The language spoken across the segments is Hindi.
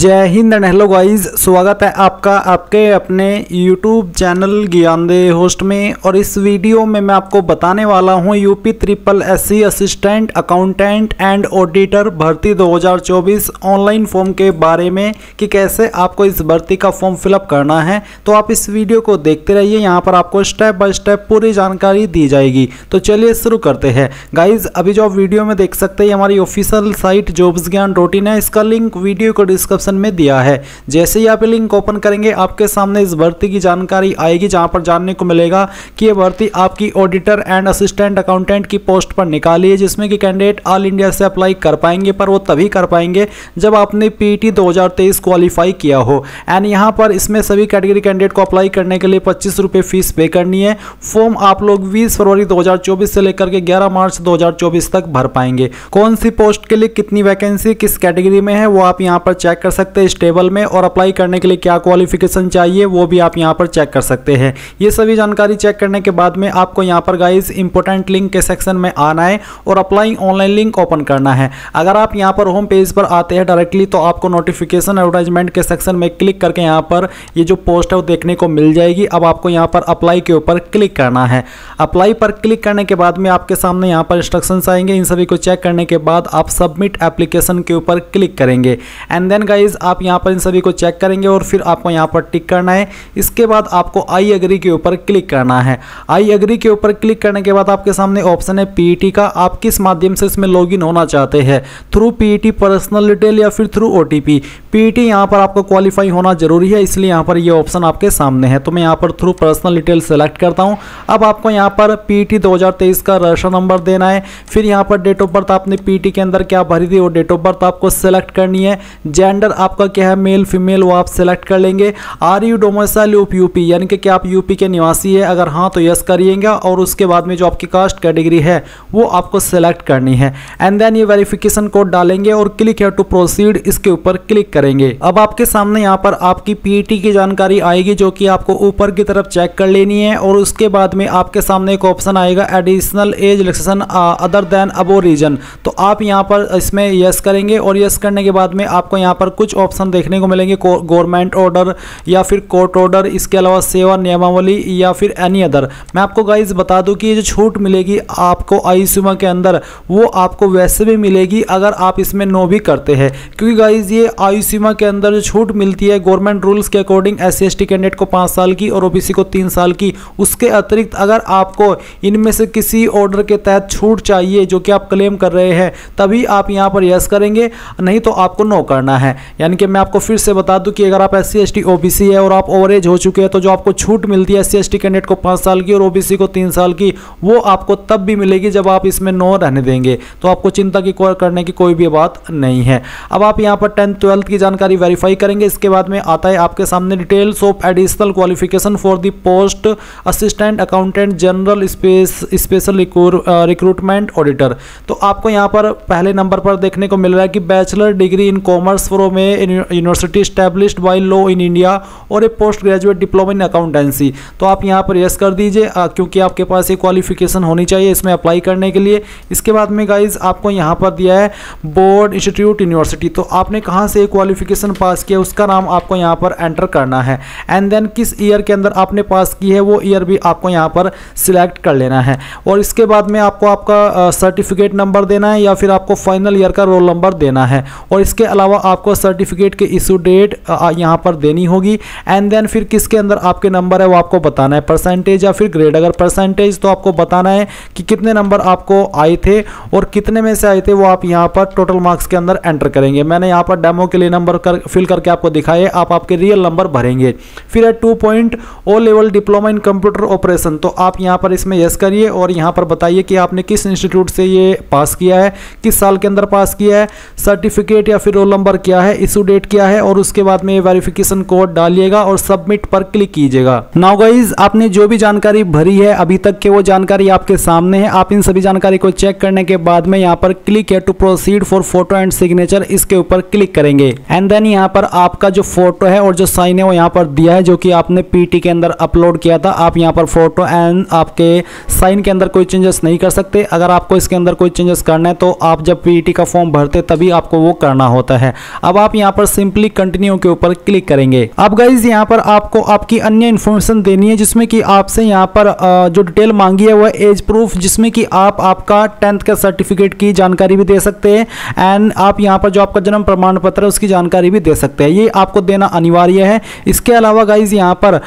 जय हिंद एंड हेलो गाइस, स्वागत है आपका आपके अपने यूट्यूब चैनल ज्ञानदेव होस्ट में। और इस वीडियो में मैं आपको बताने वाला हूं UP triple SC assistant accountant and auditor भर्ती 2024 ऑनलाइन फॉर्म के बारे में कि कैसे आपको इस भर्ती का फॉर्म फिलअप करना है। तो आप इस वीडियो को देखते रहिए, यहाँ पर आपको स्टेप बाय स्टेप पूरी जानकारी दी जाएगी। तो चलिए शुरू करते हैं गाइज। अभी जो आप वीडियो में देख सकते हैं हमारी official site jobs Gyan routine है, इसका लिंक वीडियो को डिस्क्रिप्शन में दिया है। जैसे ही आप लिंक ओपन करेंगे आपके सामने इस भर्ती की जानकारी आएगी, जहां पर जानने को मिलेगा कि यह भर्ती आपकी ऑडिटर एंड असिस्टेंट अकाउंटेंट की पोस्ट पर निकाली है, जिसमें कि कैंडिडेट ऑल इंडिया से अप्लाई कर पाएंगे, पर वो तभी कर पाएंगे जब आपने पीटी 2023 क्वालिफाई किया हो। एंड यहां पर इसमें सभी कैटेगरी कैंडिडेट को अप्लाई करने के लिए 25 रुपये फीस पे करनी है। फॉर्म आप लोग 20 फरवरी 2024 से लेकर के 11 मार्च 2024 तक भर पाएंगे। कौन सी पोस्ट के लिए कितनी वैकेंसी किस कैटेगरी में है वो आप यहाँ पर चेक कर सकते हैं इस टेबल में, और अप्लाई करने के लिए क्या क्वालिफिकेशन चाहिए वो भी आप यहां पर चेक कर सकते हैं। ये सभी जानकारी चेक करने के बाद में आपको यहां पर गाइस इंपॉर्टेंट लिंक के सेक्शन में आना है और अप्लाई ऑनलाइन लिंक ओपन करना है। अगर आप यहां पर होम पेज पर आते हैं डायरेक्टली तो आपको नोटिफिकेशन एडवर्टाइजमेंट के सेक्शन में क्लिक करके यहाँ पर ये जो पोस्ट है वो देखने को मिल जाएगी। अब आपको यहाँ पर अप्लाई के ऊपर क्लिक करना है। अप्लाई पर क्लिक करने के बाद में आपके सामने यहाँ पर इंस्ट्रक्शंस आएंगे, इन सभी को चेक करने के बाद आप सबमिट एप्लीकेशन के ऊपर क्लिक करेंगे। एंड देन गाइज आप यहाँ पर इन सभी को चेक करेंगे और फिर आपको यहाँ पर टिक करना है। इसके बाद आपको आई एग्री के ऊपर क्लिक करना है। आई एग्री के ऊपर क्लिक करने के बाद आपके सामने ऑप्शन है पीटी का, आप किस माध्यम से इसमें लॉगिन होना चाहते हैं, थ्रू पीटी पर्सनल डिटेल या फिर थ्रू ओटीपी। पीटी यहाँ पर आपको क्वालिफाई होना जरूरी है, इसलिए यहाँ पर ये ऑप्शन आपके सामने है। तो मैं यहाँ पर थ्रू पर्सनल डिटेल सेलेक्ट करता हूँ। अब आपको यहाँ पर पीटी 2023 का रजिस्ट्रेशन नंबर देना है, फिर यहाँ पर डेट ऑफ बर्थ आपने पीटी के अंदर क्या भरी थी वो डेट ऑफ बर्थ आपको सेलेक्ट करनी है। जेंडर आपका क्या है, मेल फीमेल, वो आप सेलेक्ट कर लेंगे। Are you domicile of UP, यानी कि क्या आप यूपी के निवासी है, अगर हाँ तो यस करिएगा। और उसके बाद में जो आपकी कास्ट कैटेगरी है वो आपको सेलेक्ट करनी है। एंड देन ये वेरिफिकेशन कोड डालेंगे और क्लिक हियर टू प्रोसीड इसके ऊपर क्लिक करेंगे। अब आपके सामने यहाँ पर आपकी पीटी की जानकारी आएगी, जो कि आपको ऊपर की तरफ चेक कर लेनी है। और उसके बाद में आपके सामने एक ऑप्शन आएगा additional age relaxation other than above reason, तो आप यहाँ पर इसमें यस करेंगे। और यस करने के बाद में आपको यहाँ पर कुछ ऑप्शन देखने को मिलेंगे, गवर्नमेंट ऑर्डर या फिर कोर्ट ऑर्डर, इसके अलावा सेवा नियमावली या फिर एनी अदर। मैं आपको गाइस बता दूं कि ये जो छूट मिलेगी आपको आयुष्मान के अंदर वो आपको वैसे भी मिलेगी अगर आप इसमें नो भी करते हैं, क्योंकि गाइस ये आयुष्मान के अंदर जो छूट मिलती है गवर्नमेंट रूल्स के अकॉर्डिंग SC/ST कैंडिडेट को 5 साल की और OBC को 3 साल की। उसके अतिरिक्त अगर आपको इनमें से किसी ऑर्डर के तहत छूट चाहिए जो कि आप क्लेम कर रहे हैं तभी आप यहाँ पर यस करेंगे, नहीं तो आपको नो करना है। यानी कि मैं आपको फिर से बता दूं कि अगर आप SC/ST OBC है और आप ओवरेज हो चुके हैं तो जो आपको छूट मिलती है SC/ST कैंडिडेट को 5 साल की और OBC को 3 साल की वो आपको तब भी मिलेगी जब आप इसमें नो रहने देंगे। तो आपको चिंता की करने की कोई भी बात नहीं है। अब आप यहाँ पर 10th-12th की जानकारी वेरीफाई करेंगे। इसके बाद में आता है आपके सामने details of additional qualification for the post assistant accountant general special recruitment auditor. तो आपको यहाँ पर पहले नंबर पर देखने को मिल रहा है कि bachelor degree in commerce from a university established by law in India और a post graduate diploma in accountancy. तो आप यहां पर यस कर दीजिए क्योंकि आपके पास ये क्वालिफिकेशन होनी चाहिए इसमें अप्लाई करने के लिए। इसके बाद में गाइज आपको यहां पर दिया है बोर्ड इंस्टीट्यूट यूनिवर्सिटी, तो आपने कहां से क्वालिफिकेशन पास किया उसका नाम आपको यहां पर एंटर करना है। एंड देन किस ईयर के अंदर आपने पास की है वो ईयर भी आपको यहाँ पर सिलेक्ट कर लेना है। और इसके बाद में आपको आपका सर्टिफिकेट नंबर देना है या फिर आपको फाइनल ईयर का रोल नंबर देना है। और इसके अलावा आपको सर्टिफिकेट के इशू डेट यहाँ पर देनी होगी। एंड देन फिर किसके अंदर आपके नंबर है वो आपको बताना है, परसेंटेज या फिर ग्रेड। अगर परसेंटेज तो आपको बताना है कि कितने नंबर आपको आए थे और कितने में से आए थे वो आप यहाँ पर टोटल मार्क्स के अंदर एंटर करेंगे। मैंने यहाँ पर डेमो के लिए नंबर फिल करके आपको दिखाया है, आप आपके रियल नंबर भरेंगे। फिर है 2.0 O level diploma in computer operation, तो आप यहाँ पर इसमें यस करिए और यहाँ पर बताइए कि आपने किस इंस्टीट्यूट से ये पास किया है, किस साल के अंदर पास किया है, सर्टिफिकेट या फिर रोल नंबर क्या है, इशू डेट क्या है। और उसके बाद में वेरिफिकेशन कोड डालिएगा और सबमिट पर क्लिक कीजिएगा। नाउ गाइस आपने जो भी जानकारी भरी है अभी तक के वो जानकारी आपके सामने है। आप इन सभी जानकारी को चेक करने के बाद में यहाँ पर क्लिक है to proceed for photo and signature इसके ऊपर क्लिक करेंगे। एंड देन यहाँ पर आपका जो फोटो है और जो साइन है वो यहाँ पर दिया है, जो कि आपने पीटी के अंदर अपलोड किया था। आप यहाँ पर फोटो एंड आपके साइन के अंदर कोई चेंजेस नहीं कर सकते। अगर आपको इसके अंदर कोई चेंजेस करना है तो आप जब पीटी का फॉर्म भरते तभी आपको वो करना होता है। अब आप यहाँ पर सिंपली कंटिन्यू के ऊपर क्लिक करेंगे। अब गाइज यहाँ पर आपको आपकी अन्य इन्फॉर्मेशन देनी है जिसमें कि आपसे यहाँ पर जो डिटेल मांगी है वह एज प्रूफ, जिसमें कि आप आपका 10th का सर्टिफिकेट की जानकारी भी दे सकते हैं एंड आप यहाँ पर जो आपका जन्म प्रमाण पत्र है उसकी जानकारी भी दे सकते हैं, ये आपको देना अनिवार्य है। इसके अलावा गाइज यहाँ पर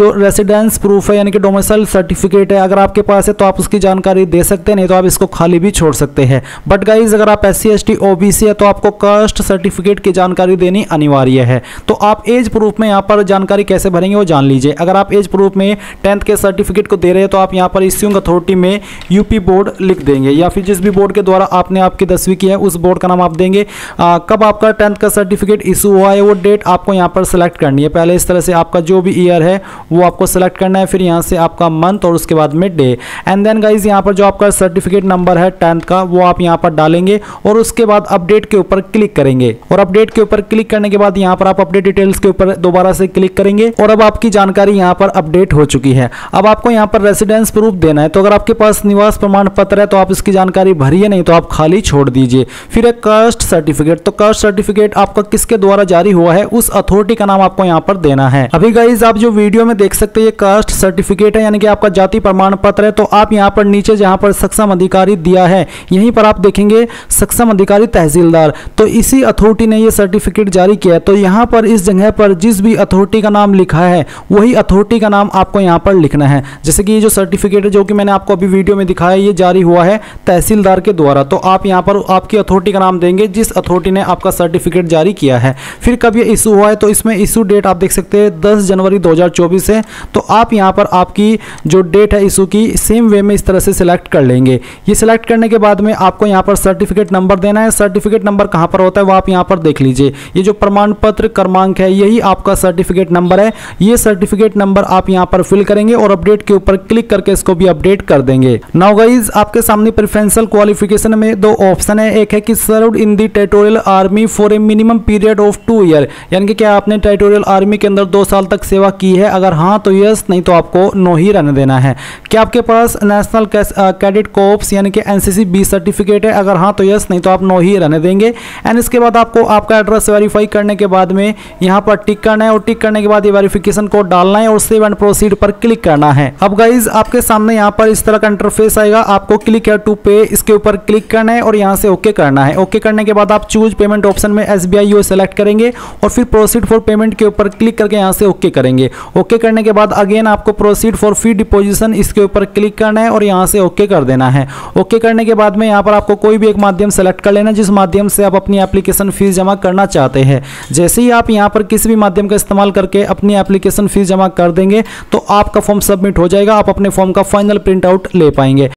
जो रेसिडेंस प्रूफ है यानी कि डोमिसाइल सर्टिफिकेट है अगर आपके पास है तो आप उसकी जानकारी दे सकते हैं, नहीं तो आप इसको खाली भी छोड़ सकते हैं। बट गाइज अगर आप SC ST OBC है तो आपको कास्ट सर्टिफिकेट की जानकारी देनी अनिवार्य है। तो आप एज प्रूफ में यहाँ पर जानकारी कैसे भरेंगे वो जान लीजिए। अगर आप एज प्रूफ में 10th के सर्टिफिकेट को दे रहे हैं तो आप यहाँ पर इश्यूइंग अथॉरिटी में यूपी बोर्ड लिख देंगे या फिर जिस भी बोर्ड के द्वारा आपने आपकी 10वीं की है उस बोर्ड का नाम आप देंगे। कब आपका 10th का सर्टिफिकेट इशू हुआ है वो डेट आपको यहाँ पर सेलेक्ट करनी है। पहले इस तरह से आपका जो भी ईयर है वो आपको सेलेक्ट करना है, फिर यहाँ से आपका मंथ और उसके बाद में डे एंड देन गाइज यहाँ पर जो आपका सर्टिफिकेट नंबर है 10th का वो आप यहाँ पर डालेंगे और उसके बाद अपडेट के ऊपर क्लिक करेंगे। और अपडेट के ऊपर क्लिक करने के बाद यहाँ पर आप अपडेट डिटेल्स के ऊपर दोबारा से क्लिक करेंगे और अब आपकी जानकारी यहाँ पर अपडेट हो चुकी है। अब आपको यहाँ पर रेसिडेंस प्रूफ देना है, तो अगर आपके पास निवास प्रमाण पत्र है तो आप इसकी जानकारी भरिए, नहीं तो आप खाली छोड़ दीजिए। फिर एक कास्ट सर्टिफिकेट, तो कास्ट सर्टिफिकेट आपका किसके द्वारा जारी हुआ है उस अथॉरिटी का नाम आपको यहाँ पर देना है। अभी गाइज आप जो वीडियो में देख सकते हैं ये कास्ट सर्टिफिकेट है यानी कि आपका जाति प्रमाण पत्र है, तो आप यहाँ पर नीचे जहाँ पर सक्षम अधिकारी दिया है यहीं पर आप देखेंगे सक्षम अधिकारी तहसीलदार, तो इसी अथॉरिटी ने ये सर्टिफिकेट जारी किया है। तो यहाँ पर इस जगह पर जिस भी अथॉरिटी का नाम लिखा है वही अथॉरिटी का नाम आपको यहाँ पर लिखना है। जैसे कि ये जो सर्टिफिकेट है जो कि मैंने आपको अभी वीडियो में दिखाया ये जारी हुआ है तहसीलदार के द्वारा, तो आप यहाँ पर आपकी अथॉरिटी का नाम देंगे जिस अथॉरिटी ने आपका सर्टिफिकेट जारी किया है। फिर कब ये इशू हुआ है तो इसमें इशू डेट आप देख सकते हैं 10 जनवरी 2024 है, तो आप यहाँ पर आपकी जो डेट है इशू की सेम वे में इस तरह से सिलेक्ट कर लेंगे। ये सिलेक्ट करने के बाद में आपको यहाँ पर सर्टिफिकेट नंबर देना है। सर्टिफिकेट नंबर कहाँ पर होता है वो आप यहाँ पर देख लीजिए। ये जो प्रमाण पत्र क्रमांक है यही आपका सर्टिफिकेट नंबर है, ये सर्टिफिकेट नंबर आप यहाँ पर फिल करेंगे और अपडेट के ऊपर क्लिक करके इसको भी अपडेट कर देंगे। नाउ गाइस आपके सामने प्रेफरेंशियल क्वालिफिकेशन में दो ऑप्शन है, एक है कि served in the territorial army for a minimum period of 2 year, यानी कि क्या आपने टेरिटोरियल आर्मी के अंदर 2 साल तक सेवा की है, अगर हाँ तो यस, नहीं तो आपको नो ही रहने देना है। क्या आपके पास नेशनल कैडेट कोर्प्स यानी कि NCC B सर्टिफिकेट है, अगर हाँ तो यस, नहीं तो आप नो ही रहने देंगे। एंड इसके बाद आपको आपका एड्रेस वेरीफाई करने के बाद में यहाँ पर टिक करना है और टिक करने के बाद ये वेरिफिकेशन कोड डालना है और सेव एंड प्रोसीड पर क्लिक करना है। अब गाइज आपके सामने यहाँ पर इस तरह का इंटरफेस आएगा, आपको क्लिक हेयर टू पे इसके ऊपर क्लिक करना है और यहाँ से ओके करना है। ओके करने के बाद आप चूज पेमेंट ऑप्शन में SBI सेलेक्ट करेंगे और फिर प्रोसीड फॉर पेमेंट के ऊपर क्लिक करके यहाँ से ओके करेंगे। ओके करने के बाद अगेन आपको प्रोसीड फॉर फी डिपोजिशन इसके ऊपर क्लिक करना है और यहाँ से ओके कर देना है। ओके करने के बाद में यहाँ पर आपको कोई भी एक माध्यम सेलेक्ट कर लेना जिस माध्यम से आप अपनी एप्लीकेशन फीस जमा करना चाहते हैं। जैसे ही आप यहाँ पर किसी भी माध्यम का इस्तेमाल करके अपनी एप्लीकेशन फीस जमा कर देंगे तो आपका फॉर्म सबमिट हो जाएगा, आप अपने फॉर्म का फाइनल प्रिंट आउट ले पाएंगे।